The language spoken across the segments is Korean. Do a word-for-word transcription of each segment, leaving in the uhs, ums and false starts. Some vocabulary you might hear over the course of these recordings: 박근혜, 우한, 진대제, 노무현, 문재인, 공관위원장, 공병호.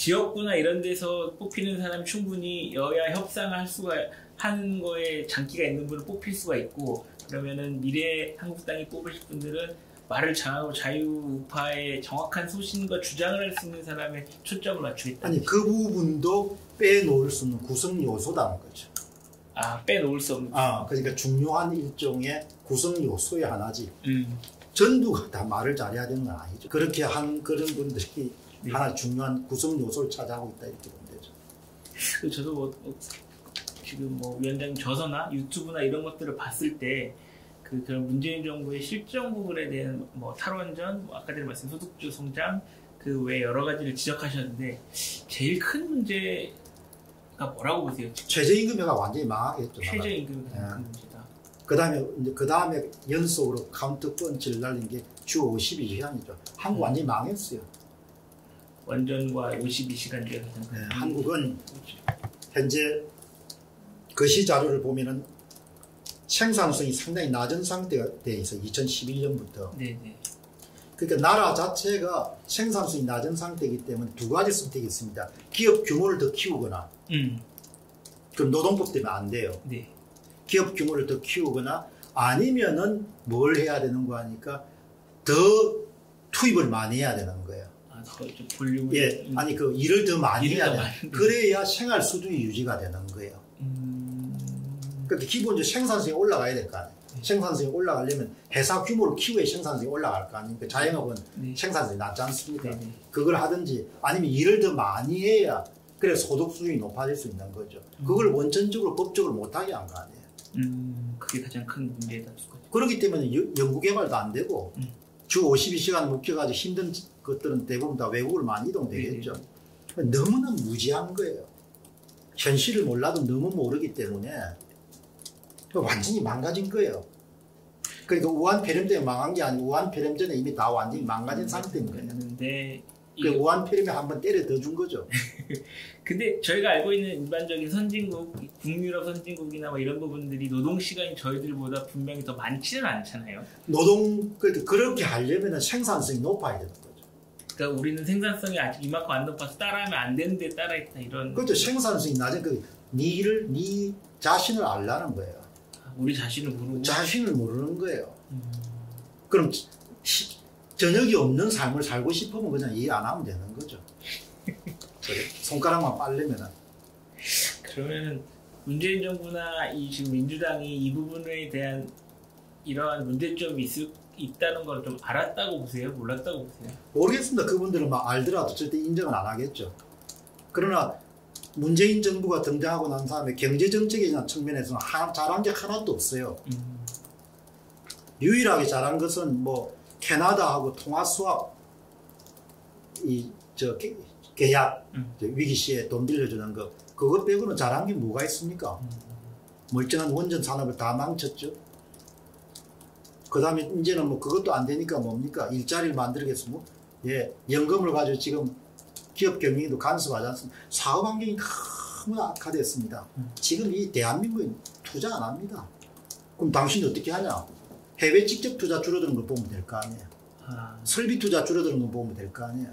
지역구나 이런 데서 뽑히는 사람 충분히 여야 협상을 할 수가 하는 거에 장기가 있는 분을 뽑힐 수가 있고, 그러면은 미래 한국당이 뽑으실 분들은 말을 잘하고 자유우파의 정확한 소신과 주장을 할 수 있는 사람에 초점을 맞추겠다. 아니 그 부분도 빼놓을 수 없는 구성 요소다는 거죠. 아, 빼놓을 수 없는. 아, 그러니까 중요한 일종의 구성 요소의 하나지. 음. 전부가 다 말을 잘해야 되는 건 아니죠. 그렇게 한 그런 분들이 네. 하나 중요한 구성 요소를 찾아가고 있다 이렇게 보면 되죠. 저도 뭐 지금 뭐 위원장님 저서나 유튜브나 이런 것들을 봤을 때 그 그런 문재인 정부의 실정 부분에 대한 뭐 탈원전, 뭐 아까 전에 말씀 소득주 성장 그 외 여러 가지를 지적하셨는데 제일 큰 문제가 뭐라고 보세요? 최저임금제가 완전히 망하겠죠. 최저임금제가 큰 문제다. 그 다음에 그 다음에 연속으로 카운터 펀치를 날린 게 주 오십이 시간이죠. 한국 음. 완전히 망했어요. 원전과 오십이 시간 제한. 네, 한국은 현재 거시 자료를 보면은 생산성이 상당히 낮은 상태에 있어. 이천십일 년부터. 네네. 그러니까 나라 자체가 생산성이 낮은 상태이기 때문에 두 가지 선택이 있습니다. 기업 규모를 더 키우거나, 음. 그럼 노동법 때문에 안 돼요. 네. 기업 규모를 더 키우거나 아니면은 뭘 해야 되는 거 하니까 더 투입을 많이 해야 되는 거예요. 예, 아니 그 일을 더 많이 일을 해야 돼요. 그래야 생활 수준이 유지가 되는 거예요. 음... 그러니까 기본적으로 생산성이 올라가야 될 거 아니에요. 네. 생산성이 올라가려면 회사 규모를 키워야 생산성이 올라갈 거 아닙니까? 자영업은 네. 생산성이 낮지 않습니까? 네. 그걸 하든지 아니면 일을 더 많이 해야 그래 소득 수준이 높아질 수 있는 거죠. 음. 그걸 원천적으로 법적으로 못하게 한 거 아니에요. 음, 그게 가장 큰 문제다. 그렇기 때문에 연구개발도 안 되고 음. 주 오십이 시간 묶여가지고 힘든 것들은 대부분 다 외국으로 많이 이동되겠죠. 네네. 너무나 무지한 거예요. 현실을 몰라도 너무 모르기 때문에 완전히 망가진 거예요. 그러니까 우한 폐렴 때문에 망한 게 아니고 우한 폐렴 전에 이미 다 완전히 망가진 음, 상태인 거예요. 근데 그러니까 이거... 우한 폐렴에 한번 때려 더 준 거죠. 근데 저희가 알고 있는 일반적인 선진국, 북유럽 선진국이나 뭐 이런 부분들이 노동시간이 저희들보다 분명히 더 많지는 않잖아요. 노동, 그러니까 그렇게 하려면 생산성이 높아야 되는 거죠. 그러니까 우리는 생산성이 아직 이만큼 안 높아서 따라하면 안 되는데 따라했다 이런. 그렇죠. 생산성이 낮은 그 니를, 니 자신을 알라는 거예요. 아, 우리 자신을 모르고? 자신을 모르는 거예요. 음. 그럼 시, 저녁이 없는 삶을 살고 싶으면 그냥 일 안 하면 되는 거죠. 손가락만 빨리면은. 그러면은 문재인 정부나 이 지금 민주당이 이 부분에 대한 이러한 문제점이 있을, 있다는 걸 좀 알았다고 보세요? 몰랐다고 보세요? 모르겠습니다. 그분들은 막 알더라도 절대 인정은 안 하겠죠. 그러나 문재인 정부가 등장하고 난 다음에 경제정책이나 측면에서는 하, 잘한 게 하나도 없어요. 음. 유일하게 잘한 것은 뭐 캐나다하고 통화 수합 이 저 계약 음. 위기시에 돈 빌려주는 거 그것 빼고는 잘한 게 뭐가 있습니까? 음. 멀쩡한 원전 산업을 다 망쳤죠. 그 다음에 이제는 뭐 그것도 안 되니까 뭡니까? 일자리를 만들겠으면 뭐? 예, 연금을 가지고 지금 기업 경영에도 간섭하지 않습니다. 사업 환경이 너무 악화됐습니다. 음. 지금 이 대한민국은 투자 안 합니다. 그럼 당신이 어떻게 하냐? 해외 직접 투자 줄어드는 걸 보면 될 거 아니에요. 아. 설비 투자 줄어드는 걸 보면 될 거 아니에요.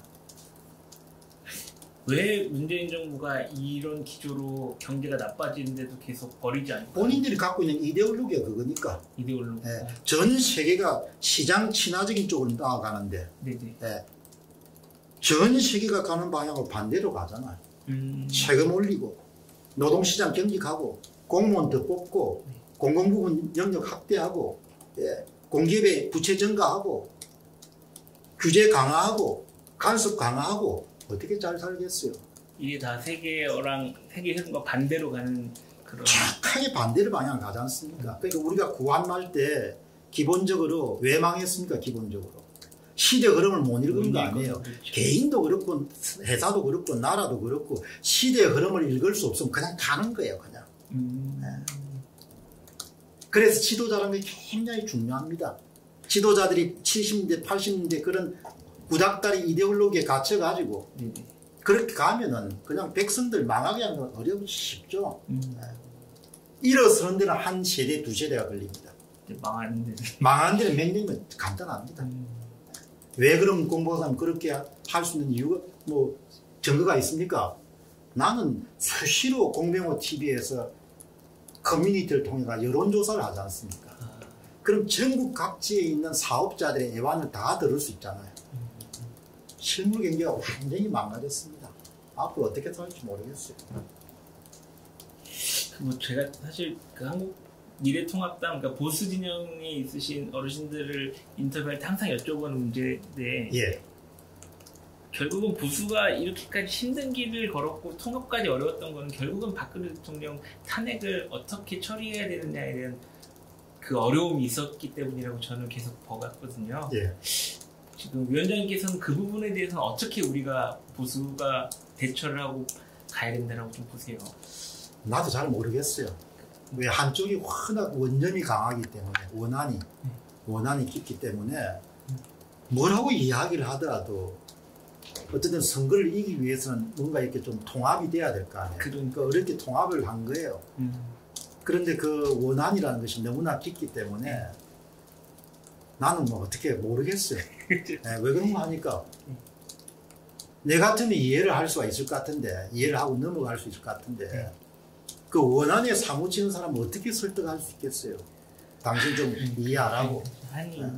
왜 문재인 정부가 이런 기조로 경제가 나빠지는데도 계속 버리지 않을까? 본인들이 갖고 있는 이데올로기가 그거니까. 이데올로기. 예. 전 세계가 시장 친화적인 쪽으로 나아가는데 예. 전 세계가 가는 방향으로 반대로 가잖아요. 음. 세금 올리고 노동시장 경직하고 공무원 더 뽑고 네. 공공부문 영역 확대하고 예. 공기업의 부채 증가하고 규제 강화하고 간섭 강화하고 어떻게 잘 살겠어요? 이게 다 세계랑 세계 흐름과 반대로 가는 그런 착하게 반대로 방향을 가지 않습니까? 그러니까 우리가 구한말 때 기본적으로 왜 망했습니까? 기본적으로 시대 흐름을 못 읽은 거 아니에요. 그렇죠. 개인도 그렇고 회사도 그렇고 나라도 그렇고 시대 흐름을 읽을 수 없으면 그냥 가는 거예요. 그냥. 음. 네. 그래서 지도자라는 게 굉장히 중요합니다. 지도자들이 칠십 년대, 팔십 년대 그런 구닥다리 이데올로기에 갇혀가지고 네. 그렇게 가면은 그냥 백성들 망하게 하는 건 어렵지 쉽죠. 음. 네. 일어서는 데는 한 세대, 두 세대가 걸립니다. 망하는 데는? 망하는 데는 몇 년이면 간단합니다. 음. 왜 그럼 공부하면 그렇게 할 수 있는 이유가 뭐 증거가 있습니까? 나는 수시로 공병호 티비에서 커뮤니티를 통해서 여론조사를 하지 않습니까? 그럼 전국 각지에 있는 사업자들의 애환을 다 들을 수 있잖아요. 실물 경제가 굉장히 망가졌습니다. 앞으로 어떻게 살지 모르겠어요. 뭐 제가 사실 그 한국 미래통합당, 그러니까 보수 진영이 있으신 어르신들을 인터뷰할 때 항상 여쭤보는 문제인데, 예. 결국은 보수가 이렇게까지 힘든 길을 걸었고 통합까지 어려웠던 거는 결국은 박근혜 대통령 탄핵을 어떻게 처리해야 되느냐에 대한 그 어려움이 있었기 때문이라고 저는 계속 봐왔거든요. 예. 지금 위원장님께서는 그 부분에 대해서는 어떻게 우리가 보수가 대처를 하고 가야 된다고 좀 보세요. 나도 잘 모르겠어요. 왜 한쪽이 워낙 원념이 강하기 때문에, 원한이, 원한이 깊기 때문에 뭐라고 이야기를 하더라도 어쨌든 선거를 이기기 위해서는 뭔가 이렇게 좀 통합이 돼야 될 거 아니에요. 그러니까 어렵게 통합을 한 거예요. 그런데 그 원한이라는 것이 너무나 깊기 때문에 나는 뭐 어떻게 모르겠어요. 네, 왜 그런가 하니까 내 같으면 이해를 할 수가 있을 것 같은데, 이해를 하고 넘어갈 수 있을 것 같은데 그 원한에 사무치는 사람은 어떻게 설득할 수 있겠어요? 당신 좀 이해 안 하고. 아니. 네.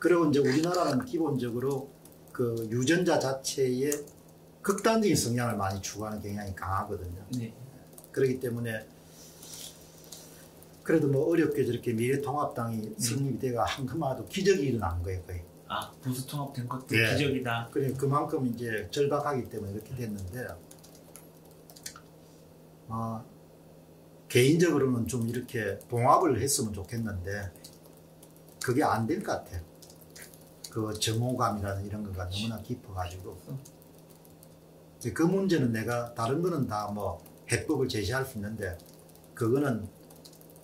그리고 이제 우리나라는 기본적으로 그 유전자 자체에 극단적인 성향을 많이 추구하는 경향이 강하거든요. 네. 그렇기 때문에 그래도 뭐 어렵게 저렇게 미래통합당이 승립이 돼가 한그마도 기적이 일어난 거예요, 거의. 아, 보수통합 된 것도 네. 기적이다. 그래, 그만큼 이제 절박하기 때문에 이렇게 됐는데, 어, 개인적으로는 좀 이렇게 봉합을 했으면 좋겠는데, 그게 안 될 것 같아요. 그 정호감이라는 이런 거가 너무나 깊어가지고. 이제 그 문제는 내가 다른 거는 다 뭐 해법을 제시할 수 있는데 그거는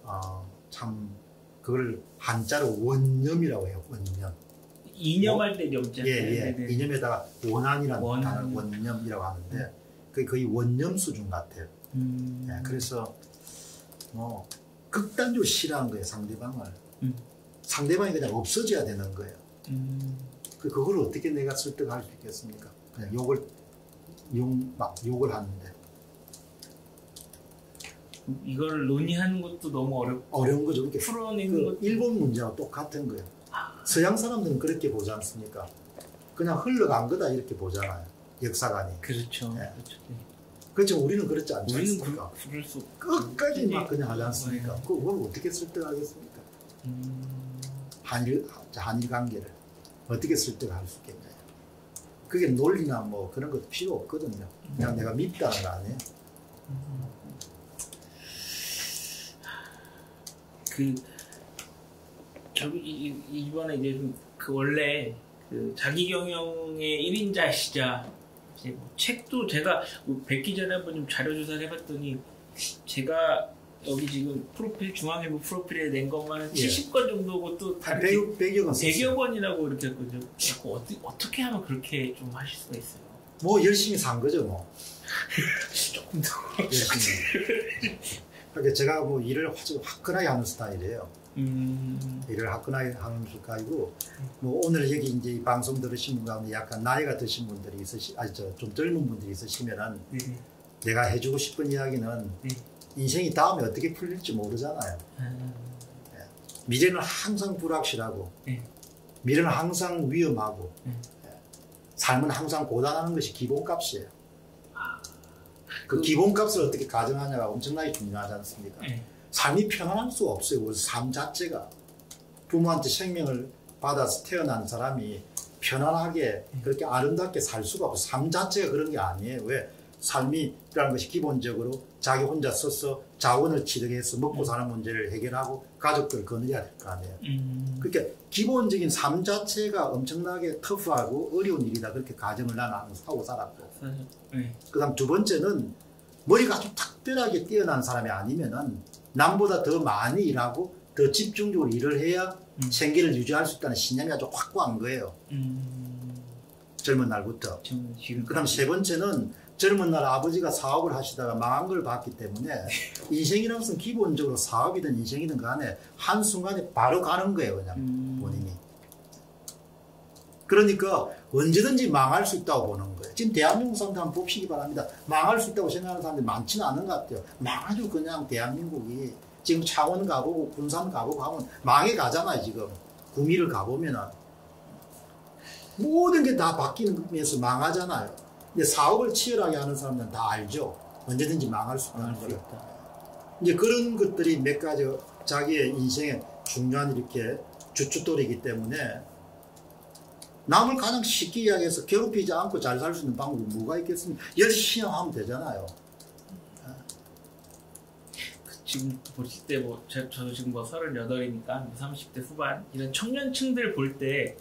어 참 그걸 한자로 원념이라고 해요. 원념. 이념할 때 염자. 예예. 예. 이념에다가 원한이라는 원... 단어 원념이라고 하는데 그게 거의 원념 수준 같아요. 음... 예. 그래서 뭐 극단적으로 싫어하는 거예요. 상대방을. 음. 상대방이 그냥 없어져야 되는 거예요. 음. 그걸 어떻게 내가 설득할 수 있겠습니까? 그냥 욕을, 욕, 막 욕을 하는데. 이걸 논의하는 것도 너무 어렵, 어려운 거죠. 이렇게 풀어내는 그 것도... 일본 문제와 똑같은 거예요. 아. 서양 사람들은 그렇게 보지 않습니까? 그냥 흘러간 거다 이렇게 보잖아요. 역사관이. 그렇죠. 네. 그렇죠. 네. 그렇죠. 우리는 그렇지 않지 않습니까? 우리는 수... 끝까지 막 그냥 하지 않습니까? 네. 그걸 어떻게 설득하겠습니까? 음. 한일, 한일 관계를 어떻게 설득할 수 있겠냐. 그게 논리나 뭐 그런 것도 필요 없거든요. 그냥 음. 내가 밉다는 거 아니에요. 음. 그, 결국 이, 이번에 이제 좀 그 원래 그 자기 경영의 일인자시자 이제 뭐 책도 제가 백 기자를 한번 좀 자료조사를 해봤더니 제가 여기 지금 프로필, 중앙일보 프로필에 낸 것만은 예. 칠십 건 정도고 또 다른 백여 건이라고 이렇게 했거든요. 어떻게, 어떻게 하면 그렇게 좀 하실 수가 있어요? 뭐 열심히 산 거죠 뭐. 조금 더 열심히. 그러니까 제가 뭐 일을 화끈하게 하는 스타일이에요. 음. 일을 화끈하게 하는 스타일이고 뭐 오늘 여기 이제 이 방송 들으신 분 가운데 약간 나이가 드신 분들이 있으시, 아니 저 좀 젊은 분들이 있으시면은 네. 내가 해주고 싶은 이야기는. 네. 인생이 다음에 어떻게 풀릴지 모르잖아요. 음. 예. 미래는 항상 불확실하고 예. 미래는 항상 위험하고 예. 예. 삶은 항상 고단하는 것이 기본값이에요. 아. 그, 그 기본값을 어떻게 가정하냐가 엄청나게 중요하지 않습니까? 예. 삶이 평안할 수가 없어요. 삶 자체가. 부모한테 생명을 받아서 태어난 사람이 편안하게 예. 그렇게 아름답게 살 수가 없어요. 삶 자체가 그런 게 아니에요. 왜? 삶이라는 것이 기본적으로 자기 혼자 서서 자원을 취득해서 먹고 사는 문제를 해결하고 가족들을 거느려야 될 거 아니에요. 음. 그러니까 기본적인 삶 자체가 엄청나게 터프하고 어려운 일이다. 그렇게 가정을 나는 하고 살았고. 네. 그 다음 두 번째는 머리가 아주 특별하게 뛰어난 사람이 아니면은 남보다 더 많이 일하고 더 집중적으로 일을 해야 음. 생계를 유지할 수 있다는 신념이 아주 확고한 거예요. 음. 젊은 날부터. 그 다음 세 번째는 젊은 날 아버지가 사업을 하시다가 망한 걸 봤기 때문에 인생이라는 것은 기본적으로 사업이든 인생이든 간에 한순간에 바로 가는 거예요. 그냥 음. 본인이. 그러니까 언제든지 망할 수 있다고 보는 거예요. 지금 대한민국 상태 한번 봅시기 바랍니다. 망할 수 있다고 생각하는 사람들이 많지는 않은 것 같아요. 망하죠. 그냥 대한민국이 지금 창원 가보고 군산 가보고 하면 망해 가잖아요. 지금 구미를 가보면은 모든 게 다 바뀌는 면에서 망하잖아요. 근데 사업을 치열하게 하는 사람들은 다 알죠. 언제든지 망할 수 있다는 거예요. 이제 그런 것들이 몇 가지 자기의 인생에 중요한 이렇게 주춧돌이기 때문에 남을 가장 쉽게 이야기해서 괴롭히지 않고 잘 살 수 있는 방법이 뭐가 있겠습니까? 열심히 하면 되잖아요. 지금 보실 때 뭐 저도 지금 뭐 서른여덟이니까 삼십 대 후반 이런 청년층들 볼 때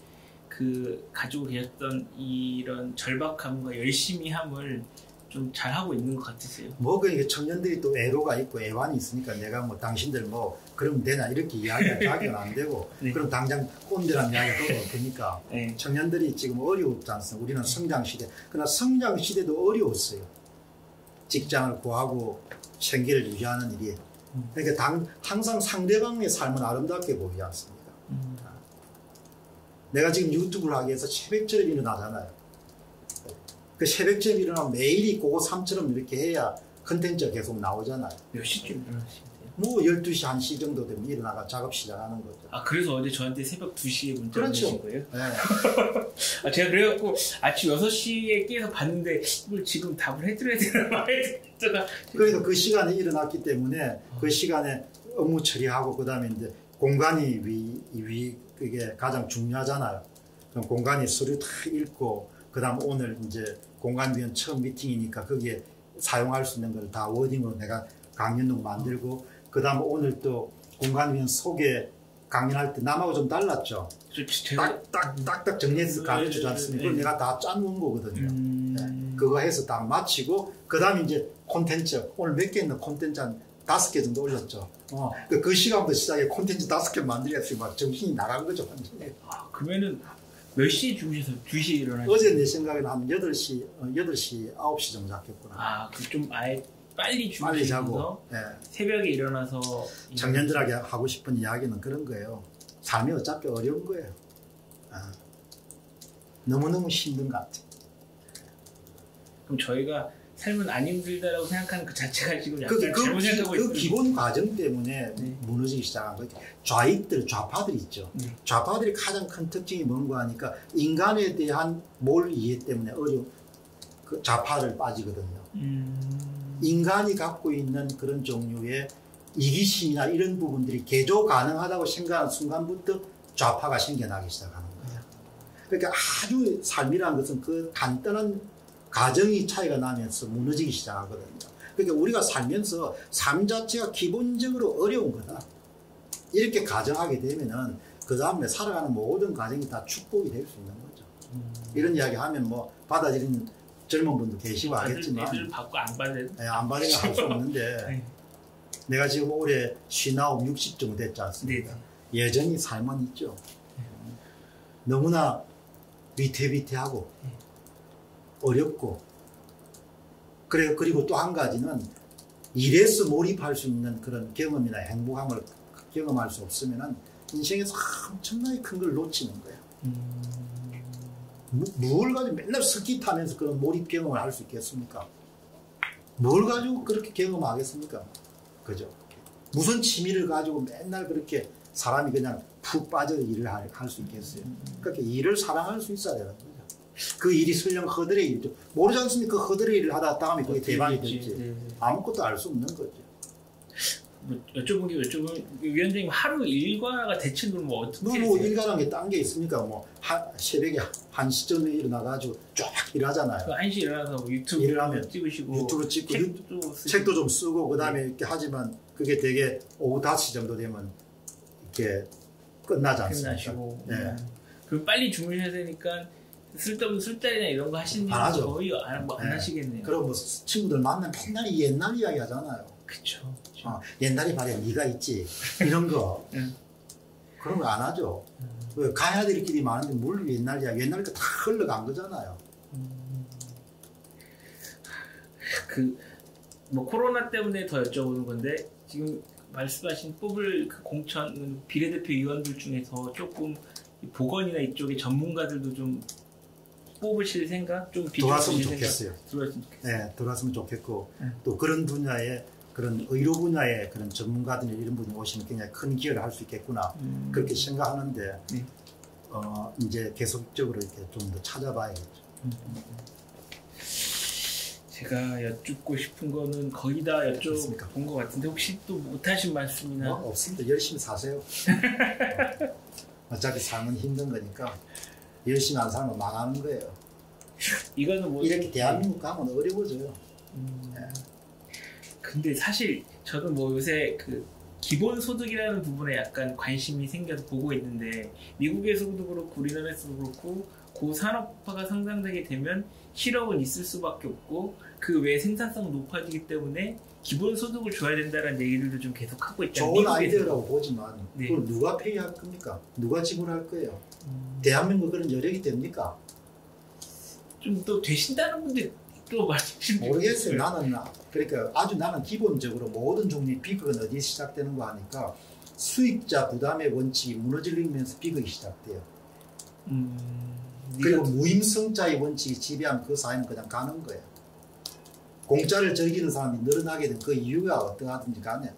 그 가지고 계셨던 이런 절박함과 열심히함을 좀 잘하고 있는 것 같으세요? 뭐 그러니까 청년들이 또 애로가 있고 애환이 있으니까 내가 뭐 당신들 뭐 그러면 되나 이렇게 이야기가 자기는 안 되고 네. 그럼 당장 꼰대란 이야기가 떠올 테니까 네. 청년들이 지금 어려웠지 않습니까? 우리는 성장시대. 그러나 성장시대도 어려웠어요. 직장을 구하고 생계를 유지하는 일이. 그러니까 당, 항상 상대방의 삶은 아름답게 보이지 않습니까? 음. 내가 지금 유튜브를 하기 위해서 새벽쯤에 일어나잖아요. 그 새벽쯤에 일어나면 매일이 고고삼처럼 이렇게 해야 컨텐츠가 계속 나오잖아요. 몇 시쯤 일어나시는데요? 뭐 열두 시, 한 시 정도 되면 일어나가 작업 시작하는 거죠. 아, 그래서 어제 저한테 새벽 두 시에 문자를 주신 거예요? 그렇죠. 네. 아, 제가 그래갖고 아침 여섯 시에 깨서 봤는데 이걸 지금 답을 해드려야 되나 말아야 되나. 그래서 그 시간에 일어났기 때문에 그 시간에 업무 처리하고 그 다음에 이제 공간이 위, 위, 그게 가장 중요하잖아요. 그럼 공간이 서류 다 읽고 그 다음 오늘 이제 공간위원 처음 미팅이니까 거기에 사용할 수 있는 걸 다 워딩으로 내가 강연도 만들고 그 다음 오늘 또 공간위원 소개 강연할 때 남하고 좀 달랐죠. 딱딱딱딱 딱, 딱 정리해서 가르쳐주지 않습니까? 그걸 내가 다 짜놓은 거거든요. 음... 네. 그거 해서 다 마치고 그 다음에 이제 콘텐츠 오늘 몇 개 있는 콘텐츠 한 다섯 개 정도 올렸죠. 어. 그, 그 시간부터 시작해 콘텐츠 다섯 개 만들었으니 막 정신이 나간 거죠. 아, 그러면은 몇 시에 주무셔서 두 시에 일어나요? 어제 내 생각에는 한 여덟 시, 여덟 시, 아홉 시 정도 잡혔구나. 아, 그 좀 아예 빨리 주무시면서 네. 새벽에 일어나서 청년들에게 하고 싶은 이야기는 그런 거예요. 삶이 어차피 어려운 거예요. 아. 너무너무 힘든 것 같아요. 그럼 저희가 삶은 안 힘들다라고 생각하는 그 자체가 지금 약간 그, 그, 잘못 생각하고 있어요. 그 기본 과정 때문에 네. 무너지기 시작한 거예요. 좌익들, 좌파들 있죠. 네. 좌파들이 가장 큰 특징이 뭔고 하니까 인간에 대한 몰 이해 때문에 어려운 그 좌파를 빠지거든요. 음... 인간이 갖고 있는 그런 종류의 이기심이나 이런 부분들이 개조 가능하다고 생각하는 순간부터 좌파가 생겨나기 시작하는 거예요. 그러니까 아주 삶이라는 것은 그 간단한 가정이 차이가 나면서 무너지기 시작하거든요. 그러니까 우리가 살면서 삶 자체가 기본적으로 어려운 거다. 이렇게 가정하게 되면은 그 다음에 살아가는 모든 가정이 다 축복이 될 수 있는 거죠. 음. 이런 이야기 하면 뭐 받아들이는 젊은 분도 계시고 하겠지만 애들 받고 안 받는? 네, 안 받는 건 할 수 없는데 네. 내가 지금 올해 오십구, 육십 정도 됐지 않습니까? 네. 여전히 삶은 있죠. 네. 너무나 위태위태하고 네. 어렵고 그래 그리고 또 한 가지는 일에서 몰입할 수 있는 그런 경험이나 행복함을 경험할 수 없으면은 인생에서 엄청나게 큰 걸 놓치는 거예요. 음... 뭘 가지고 맨날 스키 타면서 그런 몰입 경험을 할 수 있겠습니까? 뭘 가지고 그렇게 경험하겠습니까? 그죠? 무슨 취미를 가지고 맨날 그렇게 사람이 그냥 푹 빠져 일을 할 수 있겠어요? 그렇게 일을 사랑할 수 있어야 되는 거예요. 그 일이 설령 허들의 일이죠. 모르지 않습니까? 허들의 일을 하다 다음에 그게 대박이 될지. 네, 네. 아무것도 알 수 없는 거죠. 뭐 여쭤본 게 여쭤보면 위원장님 하루 일과가 대체 그럼 뭐 어떻게 뭐, 뭐 일과라는 게 딴 게 있습니까? 뭐 하, 새벽에 한 시쯤에 일어나가지고 쫙 일하잖아요. 한 시에 일어나서 뭐 유튜브 일을 하면 찍으시고 유튜브 찍고 책도, 유, 책도 좀 쓰고 그 다음에 네. 이렇게 하지만 그게 되게 오후 다섯 시 정도 되면 이렇게 끝나지 않습니까? 끝나시고 네. 네. 그럼 빨리 주무셔야 되니까 쓸데없는 술자리나 이런 거 하시는 분들 거의 안, 뭐 안 네. 하시겠네요. 그럼 뭐 친구들 만나면 맨날 옛날 이야기 하잖아요. 그쵸. 그쵸. 어, 옛날에 말이야 네가 있지 이런 거 응. 그런 거 안 하죠. 응. 왜 가야 될 길이 많은데 뭘 옛날 이야기 옛날 거 다 흘러간 거잖아요. 음. 그 뭐 코로나 때문에 더 여쭤보는 건데 지금 말씀하신 뽑을 그 공천 비례대표 의원들 중에서 조금 보건이나 이쪽의 전문가들도 좀 뽑으실 생각? 좀 돌아왔으면 좋겠어요. 돌아왔으면 좋겠어요. 네, 돌아왔으면 좋겠고 네. 또 그런 분야에 그런 의료 분야에 그런 전문가들이 이런 분이 오시면 굉장히 큰 기여를 할 수 있겠구나 음. 그렇게 생각하는데 네. 어, 이제 계속적으로 이렇게 좀 더 찾아봐야겠죠. 음. 제가 여쭙고 싶은 거는 거의 다 여쭤본 것 같은데 혹시 또 못하신 말씀이나? 어, 없습니다. 열심히 사세요. 어차피 삶은 힘든 거니까 열심히 안 살면 망하는 거예요. 이거는 뭐 이렇게 대한민국 가면 어려워져요. 음. 네. 근데 사실 저는 뭐 요새 그 기본소득이라는 부분에 약간 관심이 생겨서 보고 있는데 미국에서도 그렇고 우리나라에서도 그렇고 고산업화가 성장되게 되면 실업은 있을 수밖에 없고 그 외 생산성 높아지기 때문에 기본소득을 줘야 된다는 얘기들도 좀 계속 하고 있잖아요. 좋은 아이디어라고 보지만 네. 그걸 누가 페이할 겁니까? 누가 지불할 거예요? 음... 대한민국 그런 여력이 됩니까? 좀 또 되신다는 분들 또 말씀해 주세요. 모르겠어요. 나는 그러니까 아주 나는 기본적으로 모든 종류의 비극은 어디에 시작되는 거 하니까 수익자 부담의 원칙이 무너지면서 비극이 시작돼요. 음... 그리고 무임승자의 원칙이 지배한 그 사회는 그냥 가는 거예요. 공짜를 즐기는 사람이 늘어나게 된 그 이유가 어떠하든지 간에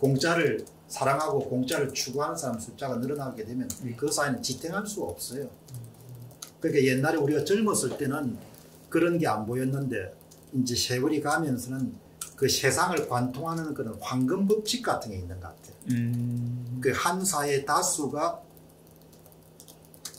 공짜를 사랑하고 공짜를 추구하는 사람 숫자가 늘어나게 되면 그 사회는 지탱할 수가 없어요. 그러니까 옛날에 우리가 젊었을 때는 그런 게 안 보였는데 이제 세월이 가면서는 그 세상을 관통하는 그런 황금 법칙 같은 게 있는 것 같아요. 음... 그 한 사회의 다수가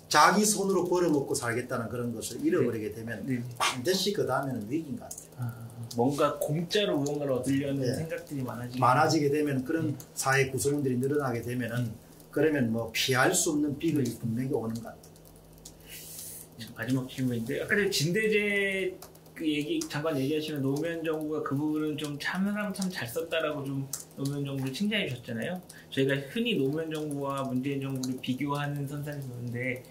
자기 손으로 벌어먹고 살겠다는 그런 것을 잃어버리게 되면 네. 반드시 그 다음에는 위기인 것 같아요. 아, 뭔가 공짜로 무언가를 얻으려는 네. 생각들이 많아지게, 많아지게 되면 그런 네. 사회 구성원들이 늘어나게 되면은 그러면 뭐 피할 수 없는 비극이 분명히 오는 것 같아요. 마지막 질문인데 아까 전에 진대제 그 얘기 잠깐 얘기하시면 노무현 정부가 그 부분은 좀 참으람 참 잘 썼다라고 좀 노무현 정부를 칭찬해 주셨잖아요. 저희가 흔히 노무현 정부와 문재인 정부를 비교하는 선상에서 보는데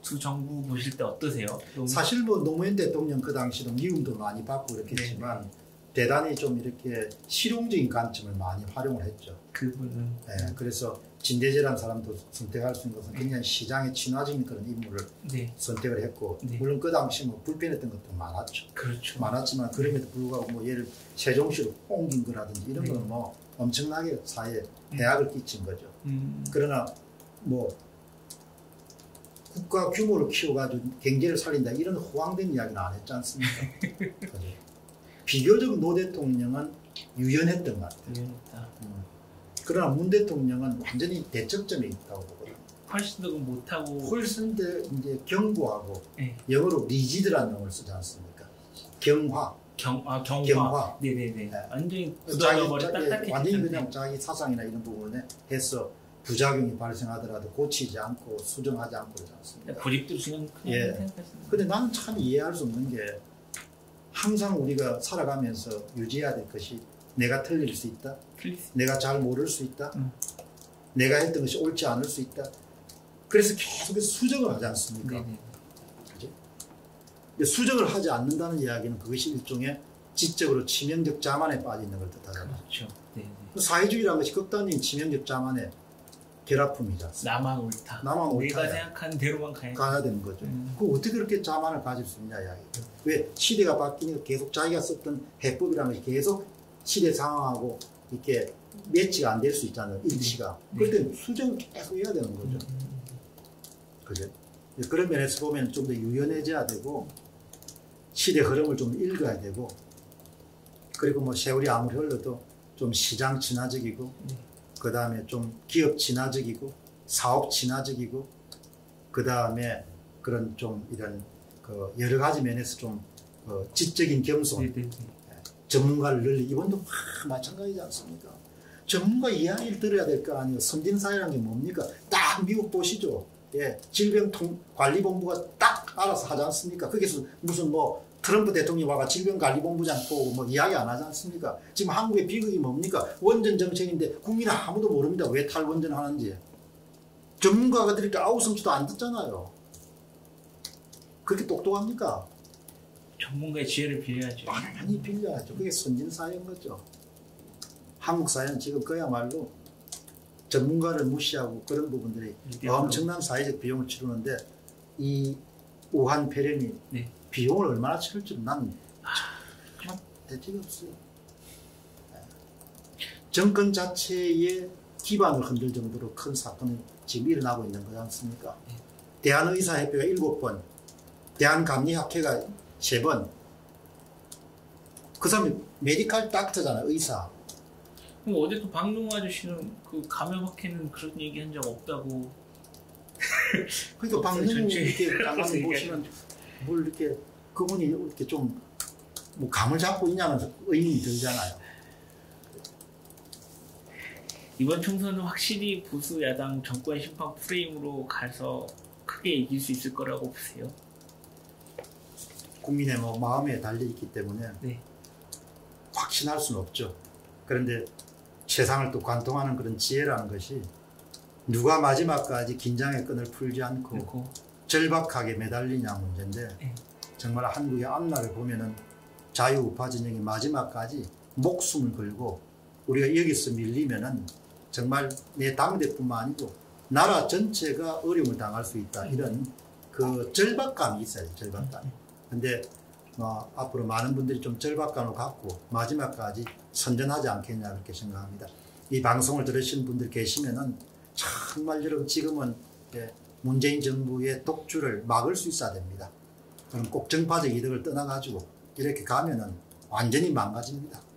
두 정부 보실 때 어떠세요? 노무현... 사실 뭐 노무현 대통령 그 당시도 미움도 많이 받고 그랬겠지만 네. 대단히 좀 이렇게 실용적인 관점을 많이 활용을 했죠. 그분은 네, 그래서 진대재라는 사람도 선택할 수 있는 것은 굉장히 시장에 친화적인 그런 인물을 네. 선택을 했고 네. 물론 그 당시 뭐 불편했던 것도 많았죠. 그렇죠. 많았지만 그럼에도 불구하고 뭐 얘를 세종시로 옮긴 거라든지 이런 네. 건 뭐 엄청나게 사회에 해악을 끼친 거죠. 음. 그러나 뭐 국가 규모를 키워가지고 경제를 살린다 이런 호황된 이야기는 안 했지 않습니까? 비교적 노 대통령은 유연했던 것 같아요. 유연했다. 음. 그러나 문 대통령은 완전히 대척점에 있다고 보거든요. 훨씬 더 못하고 훨씬 더 이제 경고하고 네. 영어로 리지드라는 용어를 쓰지 않습니까? 경화. 경, 아, 경화. 경화. 네네네. 네. 완전히 굳어져버려 딱딱해지는데 완전히 그냥 자기 사상이나 이런 부분에 해서 부작용이 발생하더라도 고치지 않고 수정하지 않고 그러지 않습니까? 고립도 그냥 그냥 예. 생각하시는 근데 나는 참 이해할 수 없는 게 항상 우리가 살아가면서 유지해야 될 것이 내가 틀릴 수 있다. 틀리지. 내가 잘 모를 수 있다. 응. 내가 했던 것이 옳지 않을 수 있다. 그래서 계속해서 수정을 하지 않습니까? 그렇죠? 수정을 하지 않는다는 이야기는 그것이 일종의 지적으로 치명적 자만에 빠져 있는 걸 뜻하잖아요. 그렇죠. 네네. 사회주의라는 것이 극단적인 치명적 자만의 결합품이지 않습니까? 나만 옳다. 나만 옳다. 내가 생각하는 대로만 가야, 가야 되는 거죠. 음. 그거 어떻게 그렇게 자만을 가질 수 있냐 이야기죠. 왜 시대가 바뀌니까 계속 자기가 썼던 해법이라는 것이 계속 시대 상황하고 이렇게 매치가 안 될 수 있잖아요. 일치가. 네. 그럴 때는 수정을 계속 해야 되는 거죠. 음. 그죠? 그런 면에서 보면 좀 더 유연해져야 되고 시대 흐름을 좀 읽어야 되고 그리고 뭐 세월이 아무리 흘러도 좀 시장 친화적이고 네. 그 다음에 좀 기업 친화적이고 사업 친화적이고 그 다음에 그런 좀 이런 그 여러 가지 면에서 좀 그 지적인 겸손. 네, 네, 네. 전문가를 늘리 이번도 와, 마찬가지지 않습니까? 전문가 이야기를 들어야 될 거 아니에요. 선진사회란 게 뭡니까? 딱 미국 보시죠. 예, 질병관리본부가 딱 알아서 하지 않습니까? 거기서 무슨 뭐 트럼프 대통령이 와가 질병관리본부장 보고 뭐 이야기 안 하지 않습니까? 지금 한국의 비극이 뭡니까? 원전 정책인데 국민은 아무도 모릅니다. 왜 탈원전 하는지. 전문가가 들으니까 아우성수도 안 듣잖아요. 그렇게 똑똑합니까? 전문가의 지혜를 빌려야죠. 많이 빌려야죠. 그게 선진사회인 거죠. 한국 사회는 지금 그야말로 전문가를 무시하고 그런 부분들이 엄청난 사회적 비용을 치르는데 이 우한 폐렴이 네. 비용을 얼마나 치를 줄 난 아, 대책이 없어요. 정권 자체의 기반을 흔들 정도로 큰 사건이 지금 일어나고 있는 거지 않습니까? 네. 대한의사협회가 일곱 번, 대한감리학회가 세 번. 그 사람이 메디컬 닥터잖아요, 의사. 그럼 어제 또 박농 아저씨는 그 감염학회는 그런 얘기 한 적 없다고. 그러니까 박농 이렇게 가만히 보시면 뭘 이렇게 그분이 이렇게 좀 뭐 감을 잡고 있냐는 의문이 들잖아요. 이번 총선은 확실히 보수 야당 정권 심판 프레임으로 가서 크게 이길 수 있을 거라고 보세요? 국민의 뭐 마음에 달려있기 때문에 네. 확신할 수는 없죠. 그런데 세상을 또 관통하는 그런 지혜라는 것이 누가 마지막까지 긴장의 끈을 풀지 않고 그렇고. 절박하게 매달리냐 문제인데 네. 정말 한국의 앞날을 보면은 자유우파 진영이 마지막까지 목숨을 걸고 우리가 여기서 밀리면은 정말 내 당대뿐만 아니고 나라 전체가 어려움을 당할 수 있다. 이런 그 절박감이 있어요. 절박감. 근데 어, 앞으로 많은 분들이 좀 절박감을 갖고 마지막까지 선전하지 않겠냐 그렇게 생각합니다. 이 방송을 들으신 분들 계시면은 정말 여러분 지금은 문재인 정부의 독주를 막을 수 있어야 됩니다. 그럼 꼭 정파적 이득을 떠나가지고 이렇게 가면은 완전히 망가집니다.